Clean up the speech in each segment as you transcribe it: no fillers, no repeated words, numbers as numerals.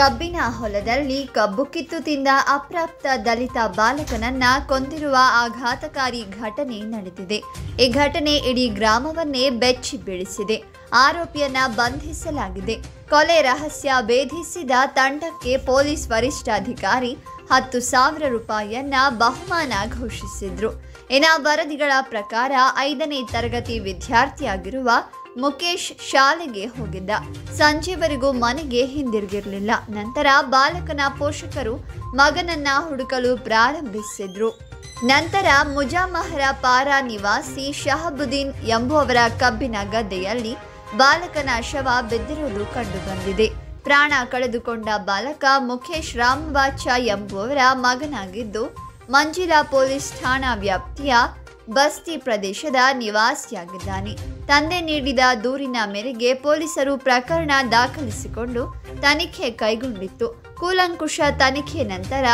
ಕಬ್ಬಿನ ಹೊಲದಲ್ಲಿ ಕಬ್ಬು ಕಿತ್ತು ತಿಂದ ಅಪ್ರಾಪ್ತ ದಲಿತ ಬಾಲಕನನ್ನ ಕೊಂದಿರುವ ಆಘಾತಕಾರಿ ಘಟನೆ ನಡೆದಿದೆ। ಈ ಘಟನೆ ಇಡೀ ಗ್ರಾಮವನ್ನೇ ಬೆಚ್ಚಿ ಬೀಳಿಸಿದೆ। ಆರೋಪಿಯನ್ನ ಬಂಧಿಸಲಾಗಿದೆ। ಕೊಲೆ ರಹಸ್ಯ ಭೇದಿಸಿದ ತಂಡಕ್ಕೆ ಪೊಲೀಸ್ ವರಿಷ್ಠಾಧಿಕಾರಿ 10,000 ರೂಪಾಯಿಯನ್ನ ಬಹುಮಾನ ಘೋಷಿಸಿದ್ರು। ಇನ್ನು ವರದಿಗಳ ಪ್ರಕಾರ 5ನೇ ತರಗತಿ ವಿದ್ಯಾರ್ಥಿಯಾಗಿರುವ ಮುಕೇಶ್ ಶಾಲೆಗೆ ಹೋಗಿದ್ದ, ಸಂಜೆವರೆಗೂ ಮನೆಗೆ ಹಿಂದಿರುಗಿರಲಿಲ್ಲ। ನಂತರ ಬಾಲಕನ ಪೋಷಕರು ಮಗನನ್ನ ಹುಡುಕಲು ಪ್ರಾರಂಭಿಸಿದ್ರು। ನಂತರ ಮುಜಾಮಹರ ಪಾರಾ ನಿವಾಸಿ ಶಹಬುದ್ದೀನ್ ಎಂಬುವವರ ಕಬ್ಬಿನ ಗದ್ದೆಯಲ್ಲಿ ಬಾಲಕನ ಶವ ಬಿದ್ದಿರುವುದು ಕಂಡುಬಂದಿದೆ। ಪ್ರಾಣ ಕಳೆದುಕೊಂಡ ಬಾಲಕ ಮುಕೇಶ್ ರಾಮಬಾಚ ಎಂಬುವವರ ಮಗನಾಗಿದ್ದು, ಮಂಜಿಲಾ ಪೊಲೀಸ್ ಠಾಣಾ ವ್ಯಾಪ್ತಿಯ ಬಸ್ತಿ ಪ್ರದೇಶದ ನಿವಾಸಿಯಾಗಿದ್ದಾನೆ। ತಂದೆ ನೀಡಿದ ದೂರಿನ ಮೇರೆಗೆ ಪೊಲೀಸರು ಪ್ರಕರಣ ದಾಖಲಿಸಿಕೊಂಡು ತನಿಖೆ ಕೈಗೊಂಡಿತ್ತು। ಕೂಲಂಕುಷ ತನಿಖೆ ನಂತರ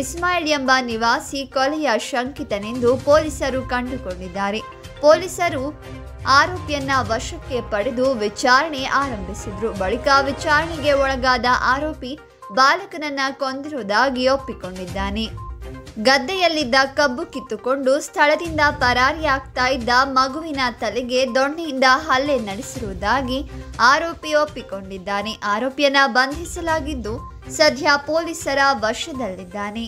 ಇಸ್ಮಾಯಿಲ್ ಎಂಬ ನಿವಾಸಿ ಕೊಲೆಯ ಶಂಕಿತನೆಂದು ಪೊಲೀಸರು ಕಂಡುಕೊಂಡಿದ್ದಾರೆ। ಪೊಲೀಸರು ಆರೋಪಿಯನ್ನ ವಶಕ್ಕೆ ಪಡೆದು ವಿಚಾರಣೆ ಆರಂಭಿಸಿದ್ರು। ಬಳಿಕ ವಿಚಾರಣೆಗೆ ಒಳಗಾದ ಆರೋಪಿ ಬಾಲಕನನ್ನ ಕೊಂದಿರುವುದಾಗಿ ಒಪ್ಪಿಕೊಂಡಿದ್ದಾನೆ। ಗದ್ದೆಯಲ್ಲಿದ್ದ ಕಬ್ಬು ಕಿತ್ತುಕೊಂಡು ಸ್ಥಳದಿಂದ ಪರಾರಿಯಾಗ್ತಾ ಇದ್ದ ಮಗುವಿನ ತಲೆಗೆ ದೊಣ್ಣೆಯಿಂದ ಹಲ್ಲೆ ನಡೆಸಿರುವುದಾಗಿ ಆರೋಪಿ ಒಪ್ಪಿಕೊಂಡಿದ್ದಾನೆ। ಆರೋಪಿಯನ್ನ ಬಂಧಿಸಲಾಗಿದ್ದು ಸದ್ಯ ಪೊಲೀಸರ ವಶದಲ್ಲಿದ್ದಾನೆ।